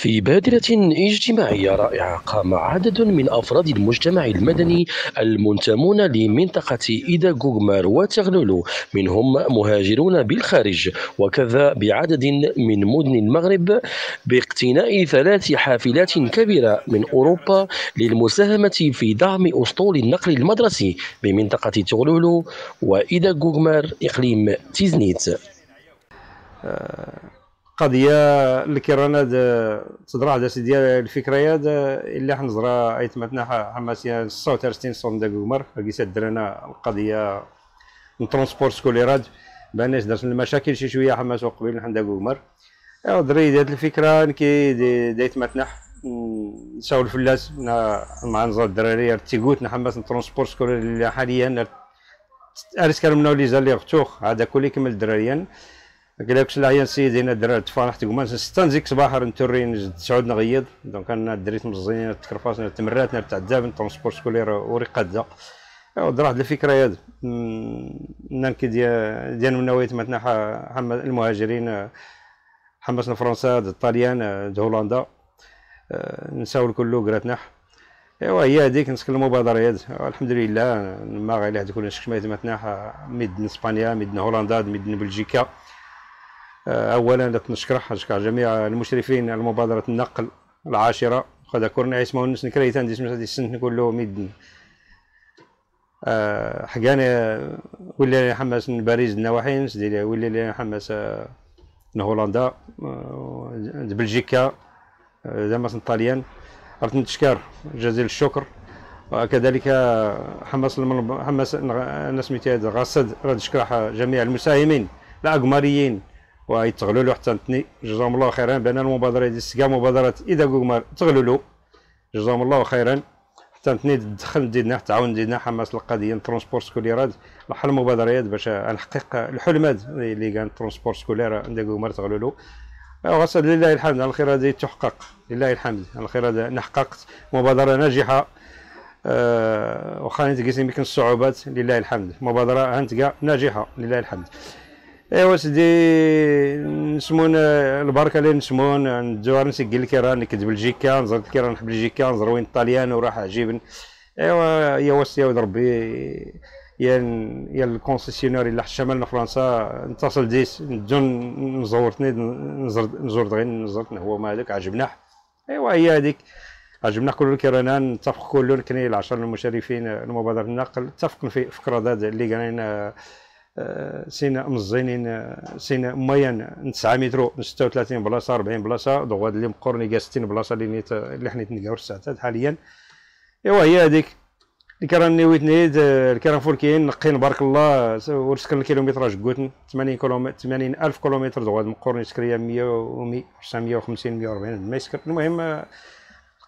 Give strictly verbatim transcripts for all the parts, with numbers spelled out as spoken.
في بادرة اجتماعية رائعة قام عدد من أفراد المجتمع المدني المنتمون لمنطقة إداگوگمار وتغلولو، منهم مهاجرون بالخارج وكذا، بعدد من مدن المغرب، باقتناء ثلاث حافلات كبيرة من أوروبا للمساهمة في دعم أسطول النقل المدرسي بمنطقة تغلولو وإداگوگمار إقليم تيزنيت. قضيه اللي كيرانا تضرع دا سيدي الفكريات الا حنزرا ايتمتنا حماسيه ستة وثلاثين صون إداگوگمار كيسات درنا القضيه من ترونسبور سكوليراد باناش درت المشاكل شي شويه حماسو قبيل نحن إداگوگمار دري دات الفكره كي دايتمتنا نساو الفلاس مع نزار الدراري تيغوت نحماس ترونسبور سكولير اللي حاليا ارس كرمناو لي زالي غتوخ هذا كل كمل دراريان قالكش العيان سيدينا الدراري تفرحت كمان ستانزيك صباح نتورين تسعود نغيض دونك انا دريت مزيان تكرفاسنا تمراتنا تاع الدابن ترونسبور سكولير ورقاده ودرا واحد الفكره هذه نان كي ديال ديال منويه متنا المهاجرين حماسنا فرنسا الطليان هولندا نساو الكل قراتنا ايوا هي هذيك نسكن المبادره هذه الحمد لله ما غير على كل شي كما متنا ميدن اسبانيا ميدن هولندا ميدن بلجيكا. اولا نشكر جميع المشرفين على مبادره النقل العاشره وقد ذكرنا عيسمون الناس نكريتان ديسمس هذه السنه نقول له ميدن أه حكانا ولا حماس باريس النواحي ولا حماس هولندا بلجيكا زعما طاليان عرفت نتشكر جزيل الشكر وكذلك حماس حماس انا سميتها غصد نشكر جميع المساهمين الأقماريين وهي تغلولو حتى نتني جزاهم الله خيرا بان المبادره ديال السكا مبادره إداگوگمار تغلولو جزاهم الله خيرا حتى نتني تدخل ديالنا تعاون ديالنا حماس القضيه ترونسبور سكوليراد لحل المبادرات باش نحقق الحلمات اللي كان ترونسبور سكولير إداگوگمار تغلولو وغسل لله الحمد على الخير هذه تحقق لله الحمد على الخير هذا نحققت مبادره ناجحه أه وخا نتقيس يمكن الصعوبات لله الحمد مبادره هانتكا ناجحه لله الحمد. ايوا سيدي نسمون البركه اللي نسمون ندوار نسجل الكيران نكذب بلجيكا نزرت الكيران نحب بلجيكا نزر وين الطليان وراح عجيبن ايوا يا واسي يا ود ربي يا يا الكونسيسيونير اللي حشملنا فرنسا نتصل ديس ندو نزورتني نزور نزور دغيا نزرت هو ما هذاك عجبنا ايوا هي هذيك عجبنا كل الكيران نتفق كلون كني العشر المشرفين المبادره النقل اتفقنا في فكره هذا اللي قالينا سينا مزينين سينا ميان تسعة مترو ستة وثلاثين بلاصه أربعين بلاصه دوك هاد اليوم قرني كاع ستين بلاصه اللي نيت اللي حنيت نلقاو الساعات حاليا ايوا هي هذيك اللي كراني نويت نيت الكران فولكين نقين بارك الله ورسكن الكيلومتراج كوتن ثمانين كيلومتر ثمانين ألف كيلومتر دوك هاد القرن سكريا مية تسعمية وخمسين مية وأربعين ما يسكر المهم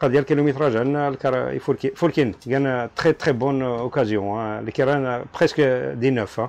قضيه الكيلومتراج عندنا الكران فولكين كان تري تري بون اوكازيون الكران بريسك تسعة عشر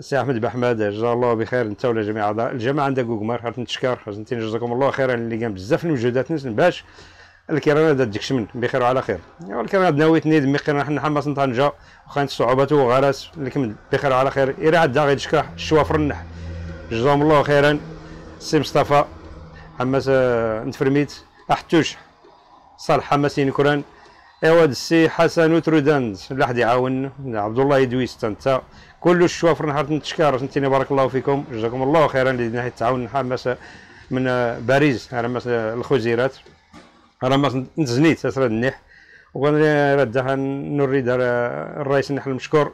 سي أحمد بحمد جزاه الله بخير انت ولا جميع اعضاء الجماعه إداگوگمار خاطر نتشكر خاصني نجزاكم الله خيرا اللي كان بزاف المجهودات نس باش الكرانه تدكشمن بخير وعلى خير ايوا الكرانه ناويت نيد مي قرا حنا حماس طنجه واخا الصعوبات وغرس لكم بخير وعلى خير الا عاد غير تشكر الشوافر النح جزاهم الله خيرا سي مصطفى حماس نتفرميت احتوش صالح حماسين كران ايوا السي حسن وترودان لحد يعاون عبد الله يدويس تنتا كل الشوافر نهار نتشكر سنتيني بارك الله فيكم جزاكم الله خيرا اللي ناحيه التعاون حماس من باريس حماس الخزيرات حماس نتزنيت اسراد النيح وغنرجع نوري دار الرئيس النحل المشكور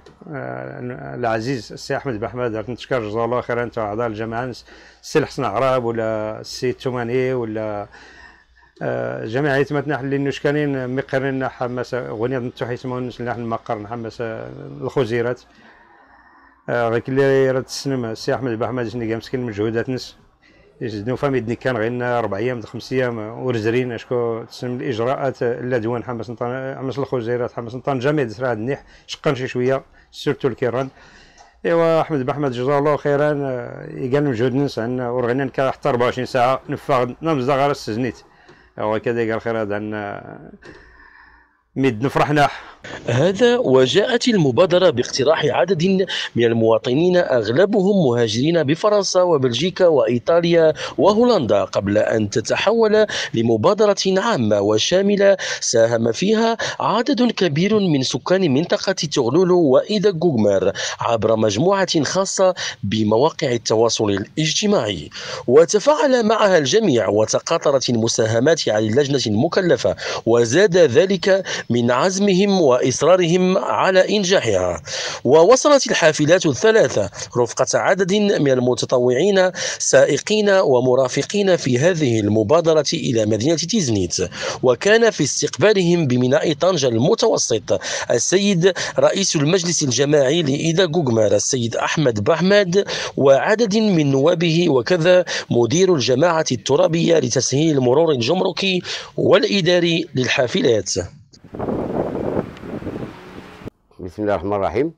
العزيز السي احمد بحمد نتشكر جزاه الله خيرا انت اعضاء الجماعه السي الحسن عراب ولا السي التوماني ولا جميع يتمتنا اللي نشكانين مقرنا حماس غنيه نتوحي يسمون نحن المقر حماس الخزيرات غير كلي راه تسنم السي احمد بحمد شني كاع مسكين مجهودات نس يزيدو فهم يدني كان غير ربع ايام خمس ايام ورزرين اشكو تسلم الاجراءات اللدوان حماس نطان حماس الخزيرات حماس نطان جميع دسر هاد النيح شقن شي شويه سيرتو الكيران. ايوا احمد بحمد جزاه الله خيرا يقال مجهود نس عندنا ورغينا كان حتى أربعة وعشرين ساعه نفاغ نمزه غير تيزنيت ايوا كذا قال خير هذا عندنا ميد نفرحنا. هذا وجاءت المبادرة باقتراح عدد من المواطنين أغلبهم مهاجرين بفرنسا وبلجيكا وإيطاليا وهولندا قبل أن تتحول لمبادرة عامة وشاملة ساهم فيها عدد كبير من سكان منطقة تغلولو وإداگوگمار عبر مجموعة خاصة بمواقع التواصل الاجتماعي وتفاعل معها الجميع وتقاطرت المساهمات على اللجنة المكلفة وزاد ذلك من عزمهم وإصرارهم على إنجاحها. ووصلت الحافلات الثلاثة رفقة عدد من المتطوعين سائقين ومرافقين في هذه المبادرة إلى مدينة تيزنيت. وكان في استقبالهم بميناء طنجة المتوسط السيد رئيس المجلس الجماعي لإداگوگمار السيد أحمد بحمد وعدد من نوابه وكذا مدير الجماعة الترابية لتسهيل المرور الجمركي والإداري للحافلات. بسم الله الرحمن الرحيم.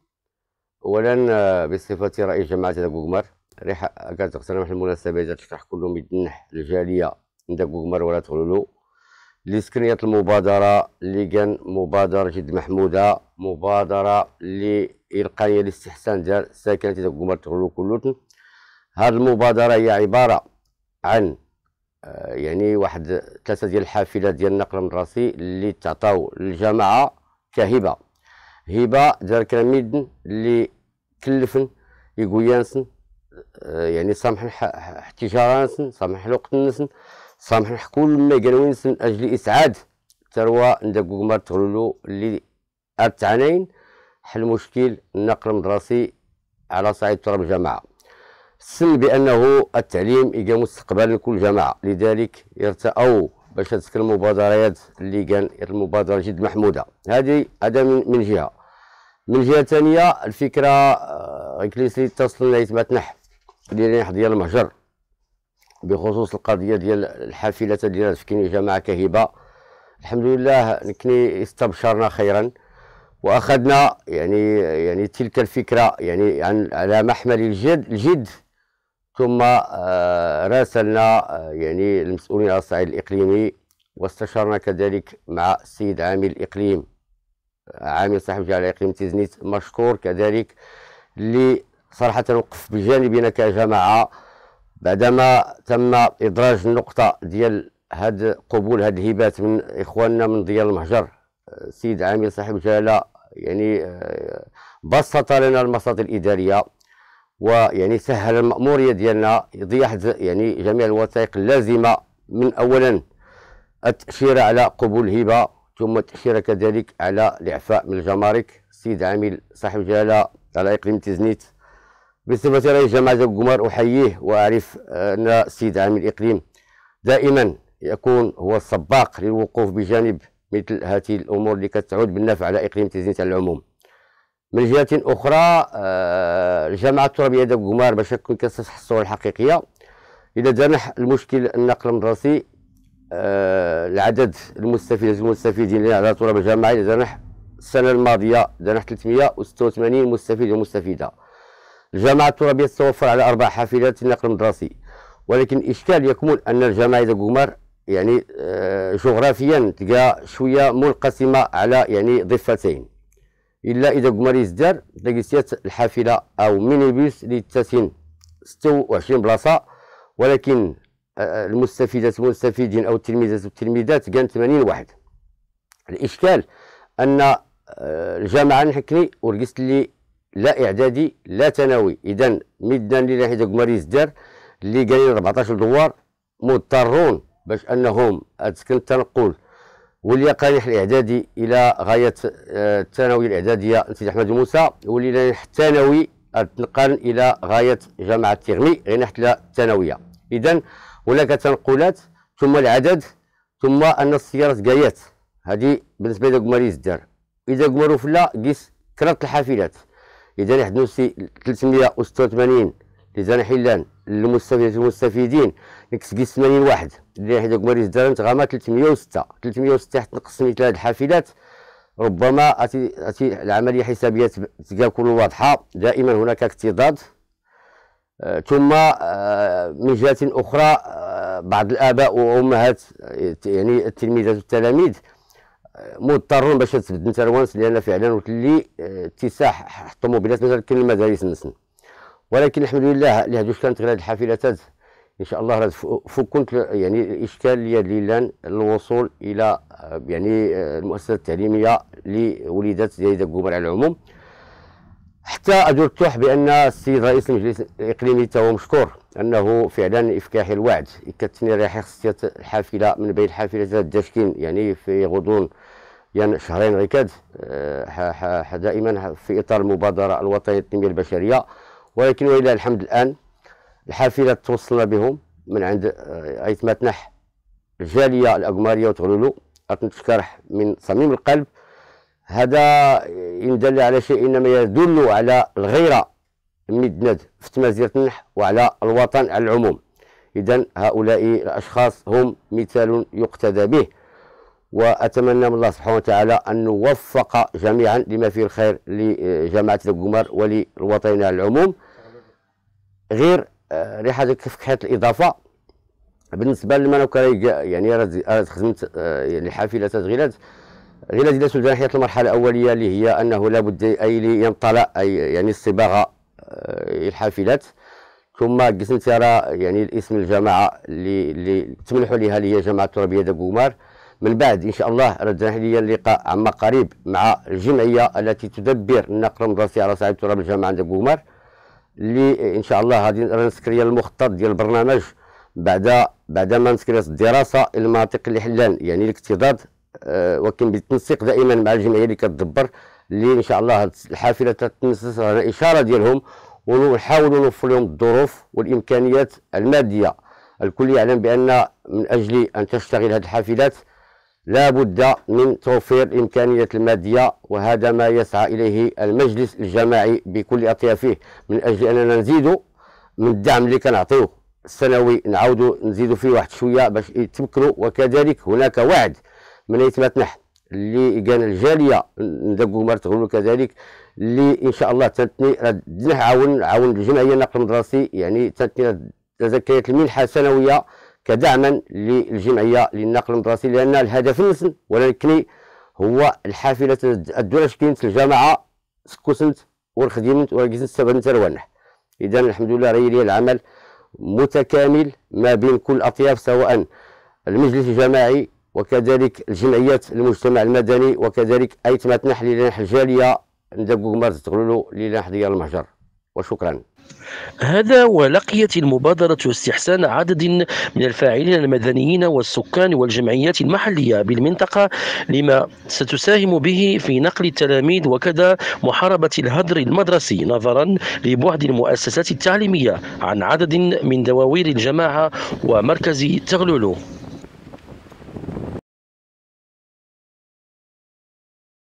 اولا بصفتي رئيس جماعه إداگوگمار ريح كتغتنم المناسبات تشرح كلهم يدنح الجاليه إداگوگمار ولا تغلولو اللي سكنيت المبادره اللي كان مبادره جد محموده مبادره اللي القائيه لاستحسان ديال ساكنه إداگوگمار تغلولو كلوتن. هذه المبادره هي عباره عن يعني واحد ثلاثه ديال الحافلات ديال النقل المدرسي اللي تعطاو للجماعه كهبه هبه داركنا ميدن اللي كلفن يقويانسن يعني سامحن احتجارانسن سامحن لوقتنسن سامحن كل ما قالوينسن اجل اسعاد ثروه إداگوگمار تغلولو اللي ارتعنين حل مشكل النقل المدرسي على صعيد تراب الجماعه. السن بانه التعليم يجا مستقبل لكل جماعه لذلك يرتأوا باش تسكن المبادرات اللي كان المبادره جد محموده. هذه هذا من جهه من جهه ثانيه الفكره غيكليس لي تصل لنا يتبع تنح ديال ناحيه ديال المهجر بخصوص القضيه ديال الحافلات ديال تفكين جماعه كهبه. الحمد لله نكني استبشرنا خيرا واخذنا يعني يعني تلك الفكره يعني عن على محمل الجد الجد ثم راسلنا يعني المسؤولين على الصعيد الإقليمي واستشرنا كذلك مع السيد عامل الإقليم عامل صاحب جعل إقليم تيزنيت مشكور كذلك اللي صراحة وقف بجانبنا كجماعة بعدما تم إدراج النقطة ديال هاد قبول هاد الهبات من إخواننا من ديال المهجر. السيد عامل صاحب جعل يعني بسط لنا المساطي الإدارية ويعني سهل المأمورية ديالنا يضيع يعني جميع الوثائق اللازمة من أولا التأشيرة على قبول الهبة ثم التأشيرة كذلك على الإعفاء من الجمارك. السيد عامل صاحب الجلالة على إقليم تيزنيت بصفة رئيس جماعة إداگوگمار أحييه وأعرف أن السيد عامل الإقليم دائما يكون هو السباق للوقوف بجانب مثل هذه الأمور اللي كتعود بالنفع على إقليم تيزنيت على العموم. من جهة أخرى الجامعة الترابية إداگوگمار باش تكون كتسطح الصورة الحقيقية إذا دانح المشكل النقل المدرسي العدد المستفيدات المستفيدين على تراب الجامعة إذا دانح السنة الماضية دانح ثلاثمائة وستة وثمانين مستفيد ومستفيدة. الجامعة الترابية تتوفر على أربع حافلات النقل المدرسي ولكن الإشكال يكمن أن الجامعة إداگوگمار يعني جغرافيا تلقى شوية منقسمة على يعني ضفتين إلا إذا قمريز دار تلقى الحافلة أو مينيبوس اللي تسين ستة وعشرين بلاصة ولكن المستفيدات المستفيدين أو التلميذات والتلميذات كان ثمانين واحد. الإشكال أن الجامعة نحكي ورقست اللي لا إعدادي لا ثانوي إذا مدنا لنا حيت قمريز دار اللي قالين أربعطاش دوار مضطرون باش أنهم أتسكن التنقل ولي قانح الاعدادي الى غايه الثانويه الاعداديه سيدي احمد موسى ولينا الثانوي تنقل الى غايه جامعه التغمي غير حتى الثانويه. اذا هناك تنقلات ثم العدد ثم ان السيارات قايات هذه بالنسبه لإداگوگمار الدار. إداگوگمار فلا قيس كرات الحافلات اذا حدنا شي ثلاثمائة وستة وثمانين لزان حلان للمستفيدين كتسقي ثمانين واحد اللي حيت إداگوگمار الدرهم تغامر ثلاثمية وستة ثلاثمية وستة حيت نقصت من ثلاث الحافلات. ربما أتي أتي العملية الحسابية تكون واضحة، دائما هناك اكتضاد. أه ثم أه من جهة أخرى أه بعض الآباء وأمهات يعني التلميذات والتلاميذ مضطرون باش تبدل التروانس، لأن فعلا وقت اللي اتساح حطوا موبيلات مثلا كاين المدارس نسن، ولكن الحمد لله اللي هادوش كانت غير هاد الحافلات إن شاء الله راه فكنت يعني الإشكالية ديال الوصول إلى يعني المؤسسة التعليمية اللي ولدت ديال إداگوگمار على العموم. حتى أدور التوح بأن السيد رئيس المجلس الإقليمي تا هو مشكور أنه فعلا إفكاح الوعد كتني ريحة خصية الحافلة من بين الحافلات الداشكين يعني في غضون يعني شهرين غيكاد دائما في إطار المبادرة الوطنية للتنمية البشرية، ولكن ولله الحمد الآن الحافلات توصلنا بهم من عند ايتما تنح الجاليه الاقماريه وتغلولو تنشكرح من صميم القلب. هذا ان دل على شيء انما يدل على الغيره من الندى في تمازير تنح وعلى الوطن على العموم. اذا هؤلاء الاشخاص هم مثال يقتدى به، واتمنى من الله سبحانه وتعالى ان نوفق جميعا لما فيه الخير لجماعه إداگوگمار وللوطن على العموم. غير ريحه كفكحه الاضافه بالنسبه للمنوكريه يعني راه خدمت يعني حافلات غيلاد غيلاد ديال سودان حيت المرحله الاوليه اللي هي انه لابد اي ينطلع اي يعني الصباغه الحافلات، ثم قسمت راه يعني الاسم الجماعه اللي اللي تمنحوا ليها اللي هي جماعه التربيه إداگوگمار. من بعد ان شاء الله راه داير ليا لقاء عما قريب مع الجمعيه التي تدبر النقل المدرسي على صعيد تراب الجامعه إداگوگمار، اللي ان شاء الله غادي نسكري المخطط ديال البرنامج بعد بعد ما نسكريت الدراسه المناطق اللي حلان يعني الاكتضاد، أه ولكن بالتنسيق دائما مع الجمعيه اللي كتدبر اللي ان شاء الله الحافله تتنسس على اشاره ديالهم، ونحاولوا نوفر لهم الظروف والامكانيات الماديه. الكل يعلم بان من اجل ان تشتغل هذه الحافلات لا بد من توفير الامكانيات الماديه، وهذا ما يسعى اليه المجلس الجماعي بكل اطيافه من اجل اننا نزيدوا من الدعم اللي كنعطيوه السنوي نعاودوا نزيدوا فيه واحد شويه باش يتمكنوا. وكذلك هناك وعد من ايتما تنح اللي كان الجاليه إداگوگمار تغلولو كذلك اللي ان شاء الله تنتني تنح عاون عاون الجمعيه النقل المدرسي يعني تنتني تزكيه المنحه السنويه كدعما للجمعيه للنقل المدرسي، لان الهدف نسن ولكن هو الحافله الدراسيه الجامعه سكوسنت والخدمه والجزء سبعين تروانح. اذا الحمد لله راه لي العمل متكامل ما بين كل الاطياف سواء المجلس الجماعي وكذلك الجمعيات المجتمع المدني وكذلك ايتما تنح لنح الجاليه إداگوگمار تغلولو لنح ديال المهجر. وشكرا. هذا ولقيت المبادرة استحسان عدد من الفاعلين المدنيين والسكان والجمعيات المحلية بالمنطقة لما ستساهم به في نقل التلاميذ وكذا محاربة الهدر المدرسي، نظرا لبعد المؤسسات التعليمية عن عدد من دواوير الجماعة ومركز تغلولو.